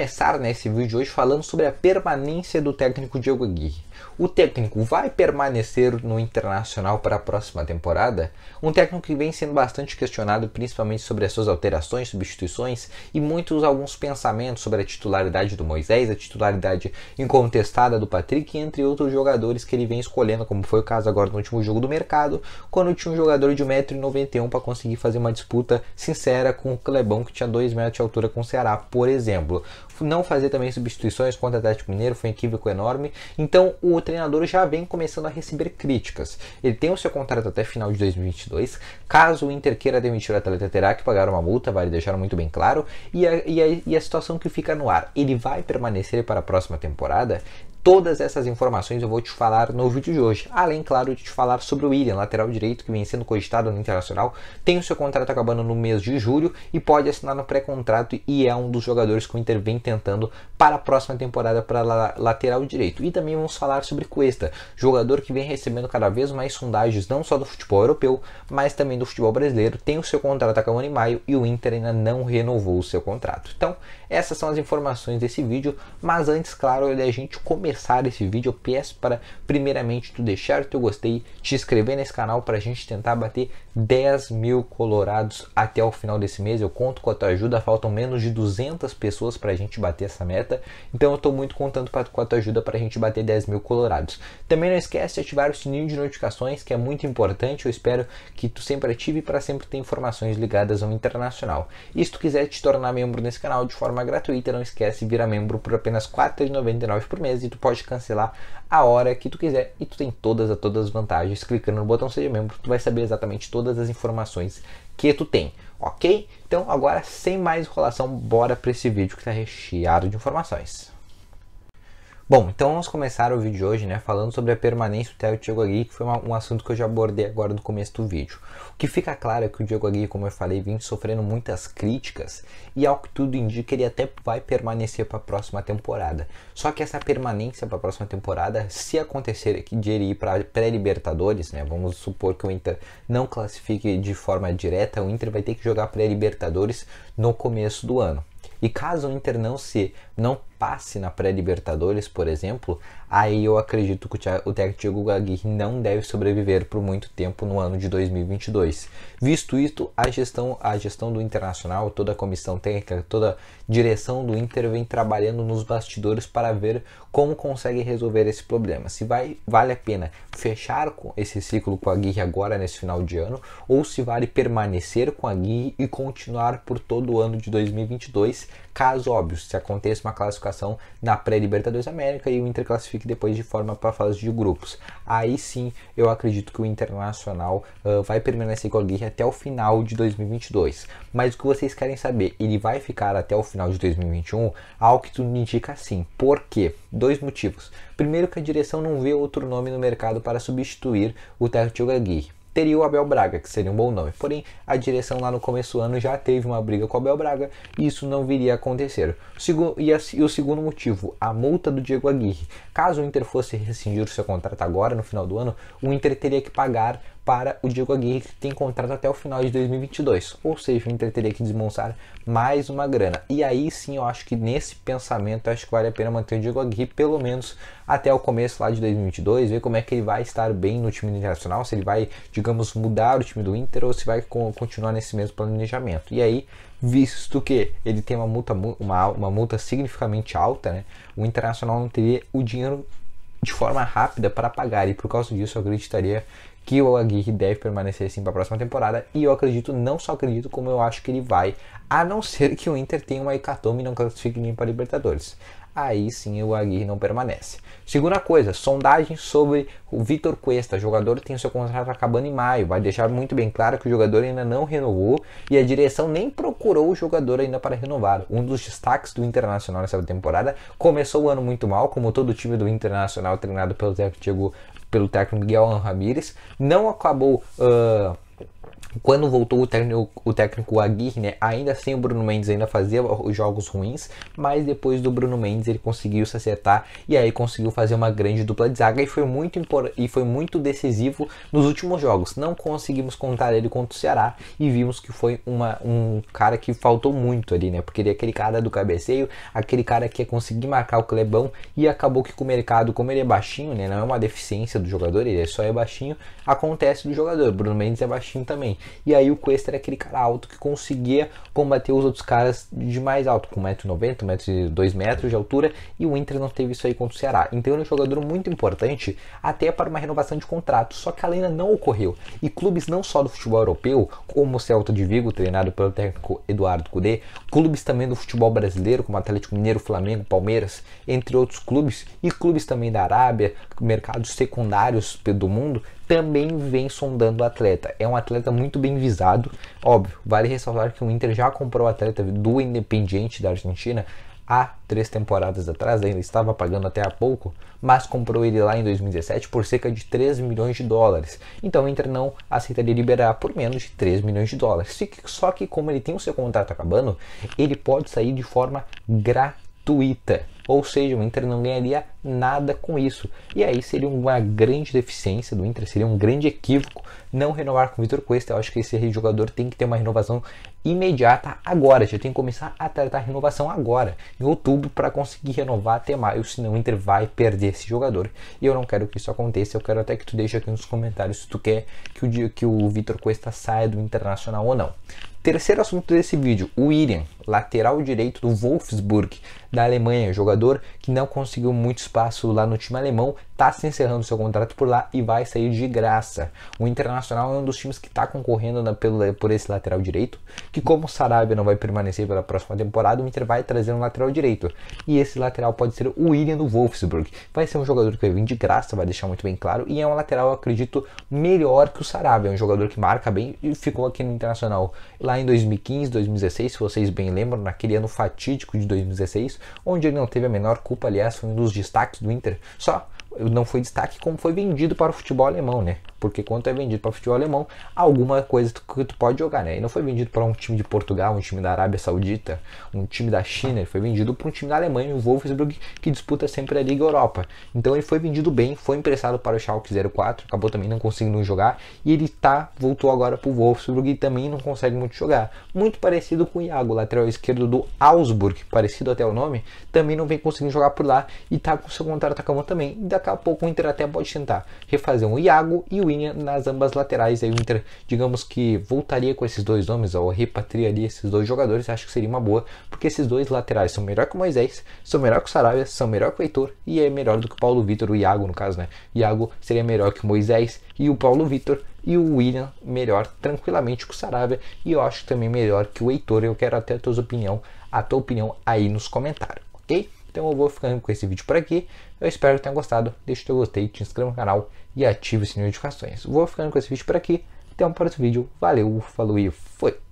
começar nesse vídeo de hoje falando sobre a permanência do técnico Diogo Aguirre. O técnico vai permanecer no Internacional para a próxima temporada? Um técnico que vem sendo bastante questionado, principalmente sobre as suas alterações, substituições e alguns pensamentos sobre a titularidade do Moisés, a titularidade incontestada do Patrick, entre outros jogadores que ele vem escolhendo, como foi o caso agora no último jogo do mercado, quando tinha um jogador de 1,91 m para conseguir fazer uma disputa sincera com o Clebão, que tinha 2 metros de altura com o Ceará, por exemplo. Não fazer também substituições contra o Atlético Mineiro foi um equívoco enorme. Então o treinador já vem começando a receber críticas. Ele tem o seu contrato até final de 2022. Caso o Inter queira demitir o atleta, terá que pagar uma multa, vale deixar muito bem claro. E a situação que fica no ar, ele vai permanecer para a próxima temporada? Todas essas informações eu vou te falar no vídeo de hoje, além, claro, de te falar sobre o William, lateral direito, que vem sendo cogitado no Internacional, tem o seu contrato acabando no mês de julho e pode assinar no pré-contrato, e é um dos jogadores que o Inter vem tentando para a próxima temporada para lateral direito. E também vamos falar sobre Cuesta, jogador que vem recebendo cada vez mais sondagens, não só do futebol europeu, mas também do futebol brasileiro, tem o seu contrato acabando em maio e o Inter ainda não renovou o seu contrato. Então, essas são as informações desse vídeo, mas antes, claro, da gente começar esse vídeo, eu peço para primeiramente tu deixar o teu gostei, te inscrever nesse canal para a gente tentar bater 10.000 colorados até o final desse mês. Eu conto com a tua ajuda, faltam menos de 200 pessoas para a gente bater essa meta, então eu estou muito contando com a tua ajuda para a gente bater 10.000 colorados. Também não esquece de ativar o sininho de notificações, que é muito importante, eu espero que tu sempre ative para sempre ter informações ligadas ao Internacional. E se tu quiser te tornar membro nesse canal de forma gratuita, não esquece de virar membro por apenas R$4,99 por mês, e tu pode cancelar a hora que tu quiser e tu tem todas as vantagens. Clicando no botão seja membro, tu vai saber exatamente todas as informações que tu tem, ok? Então agora, sem mais enrolação, bora para esse vídeo que tá recheado de informações. Bom, então vamos começar o vídeo de hoje, né, falando sobre a permanência do Diogo Aguirre, que foi um assunto que eu já abordei agora no começo do vídeo. O que fica claro é que o Diogo Aguirre, como eu falei, vem sofrendo muitas críticas e, ao que tudo indica, ele até vai permanecer para a próxima temporada. Só que essa permanência para a próxima temporada, se acontecer de ele ir para pré-Libertadores, né, vamos supor que o Inter não classifique de forma direta, o Inter vai ter que jogar pré-Libertadores no começo do ano. E caso o Inter não passe na pré-Libertadores, por exemplo, aí eu acredito que o técnico Diego Aguirre não deve sobreviver por muito tempo no ano de 2022. Visto isto, a gestão do Internacional, toda a comissão técnica, toda a direção do Inter vem trabalhando nos bastidores para ver como consegue resolver esse problema. Se vale a pena fechar esse ciclo com a Aguirre agora nesse final de ano, ou se vale permanecer com a Aguirre e continuar por todo o ano de 2022, caso, óbvio, se aconteça uma classificação na pré-Libertadores América e o Inter classifique depois de forma para a fase de grupos. Aí sim, eu acredito que o Internacional vai permanecer com a Aguirre até o final de 2022. Mas o que vocês querem saber, ele vai ficar até o final de 2021? Ao que tudo indica, sim. Por quê? Dois motivos. Primeiro, que a direção não vê outro nome no mercado para substituir o técnico Aguirre. Teria o Abel Braga, que seria um bom nome, porém a direção lá no começo do ano já teve uma briga com o Abel Braga e isso não viria a acontecer. E o segundo motivo, a multa do Diego Aguirre. Caso o Inter fosse rescindir o seu contrato agora no final do ano, o Inter teria que pagar para o Diego Aguirre, que tem contrato até o final de 2022, ou seja, o Inter teria que desembolsar mais uma grana. E aí sim, eu acho que nesse pensamento, acho que vale a pena manter o Diego Aguirre pelo menos até o começo lá de 2022, ver como é que ele vai estar bem no time Internacional, se ele vai, digamos, mudar o time do Inter ou se vai continuar nesse mesmo planejamento. E aí, visto que ele tem uma multa significativamente alta, né, o Internacional não teria o dinheiro de forma rápida para pagar, e por causa disso eu acreditaria que o Aguirre deve permanecer assim para a próxima temporada. E eu acredito, não só acredito, como eu acho que ele vai, a não ser que o Inter tenha uma hecatombe e não classifique nem para Libertadores. Aí sim o Aguirre não permanece. Segunda coisa, sondagem sobre o Vitor Cuesta, o jogador tem o seu contrato acabando em maio, vai deixar muito bem claro que o jogador ainda não renovou e a direção nem procurou o jogador ainda para renovar. Um dos destaques do Internacional nessa temporada, começou o ano muito mal, como todo o time do Internacional treinado pelo técnico Miguel Ramírez, não acabou Quando voltou o técnico Aguirre, né, ainda assim o Bruno Mendes ainda fazia os jogos ruins, mas depois do Bruno Mendes ele conseguiu se acertar e aí conseguiu fazer uma grande dupla de zaga e foi muito decisivo nos últimos jogos. Não conseguimos contar ele contra o Ceará e vimos que foi um cara que faltou muito ali, né, porque ele é aquele cara do cabeceio, aquele cara que ia conseguir marcar o Clebão, e acabou que com o mercado, como ele é baixinho, né, não é uma deficiência do jogador, ele só é baixinho, acontece do jogador. Bruno Mendes é baixinho também. E aí o Cuesta era aquele cara alto que conseguia combater os outros caras de mais alto, com 1,90m, 1,2 metros de altura, e o Inter não teve isso aí contra o Ceará. Então ele é um jogador muito importante até para uma renovação de contrato, só que ela ainda não ocorreu. E clubes não só do futebol europeu, como o Celta de Vigo, treinado pelo técnico Eduardo Cudê, clubes também do futebol brasileiro, como Atlético Mineiro, Flamengo, Palmeiras, entre outros clubes, e clubes também da Arábia, mercados secundários do mundo, também vem sondando o atleta. É um atleta muito bem visado, óbvio. Vale ressaltar que o Inter já comprou o atleta do Independiente da Argentina há 3 temporadas atrás, ainda estava pagando até há pouco, mas comprou ele lá em 2017 por cerca de 3 milhões de dólares. Então o Inter não aceitaria liberar por menos de 3 milhões de dólares. Só que como ele tem o seu contrato acabando, ele pode sair de forma gratuita. Ou seja, o Inter não ganharia nada com isso. E aí seria uma grande deficiência do Inter, seria um grande equívoco não renovar com o Vitor Cuesta. Eu acho que esse jogador tem que ter uma renovação imediata agora. Já tem que começar a tratar a renovação agora, em outubro, para conseguir renovar até maio, senão o Inter vai perder esse jogador. E eu não quero que isso aconteça. Eu quero até que tu deixe aqui nos comentários se tu quer que o Vitor Cuesta saia do Internacional ou não. Terceiro assunto desse vídeo, o William, lateral direito do Wolfsburg, da Alemanha, jogador que não conseguiu muito espaço lá no time alemão, está se encerrando seu contrato por lá e vai sair de graça. O Internacional é um dos times que está concorrendo por esse lateral direito, que como o Sarabia não vai permanecer pela próxima temporada, o Inter vai trazer um lateral direito. E esse lateral pode ser o William do Wolfsburg. Vai ser um jogador que vai vir de graça, vai deixar muito bem claro, e é um lateral, eu acredito, melhor que o Sarabia, é um jogador que marca bem e ficou aqui no Internacional lá em 2015, 2016, se vocês bem lembram, naquele ano fatídico de 2016, onde ele não teve a menor culpa, aliás, foi um dos destaques do Inter. Só não foi destaque como foi vendido para o futebol alemão, né? Porque quando é vendido para o futebol alemão, alguma coisa que tu pode jogar, né? E não foi vendido para um time de Portugal, um time da Arábia Saudita, um time da China. Ele foi vendido para um time da Alemanha, o Wolfsburg, que disputa sempre a Liga Europa. Então ele foi vendido bem, foi emprestado para o Schalke 04, acabou também não conseguindo jogar, e ele voltou agora para o Wolfsburg e também não consegue muito jogar. Muito parecido com o Iago, lateral esquerdo do Augsburg, parecido até o nome, também não vem conseguindo jogar por lá e tá com seu contrato acabando também. E daqui a pouco o Inter até pode tentar refazer um Iago e o nas ambas laterais. Aí o Inter, digamos que voltaria com esses dois nomes, ou repatriaria esses dois jogadores. Acho que seria uma boa, porque esses dois laterais são melhor que o Moisés, são melhor que o Sarabia, são melhor que o Heitor, e é melhor do que o Paulo Vitor, o Iago no caso, né? Iago seria melhor que o Moisés e o Paulo Vitor, e o William melhor tranquilamente que o Sarabia, e eu acho também melhor que o Heitor. Eu quero até a tua opinião aí nos comentários, ok? Então eu vou ficando com esse vídeo por aqui. Eu espero que tenha gostado. Deixa o teu gostei, te inscreva no canal e ative o sininho de notificações. Vou ficando com esse vídeo por aqui. Até um próximo vídeo. Valeu, falou e foi!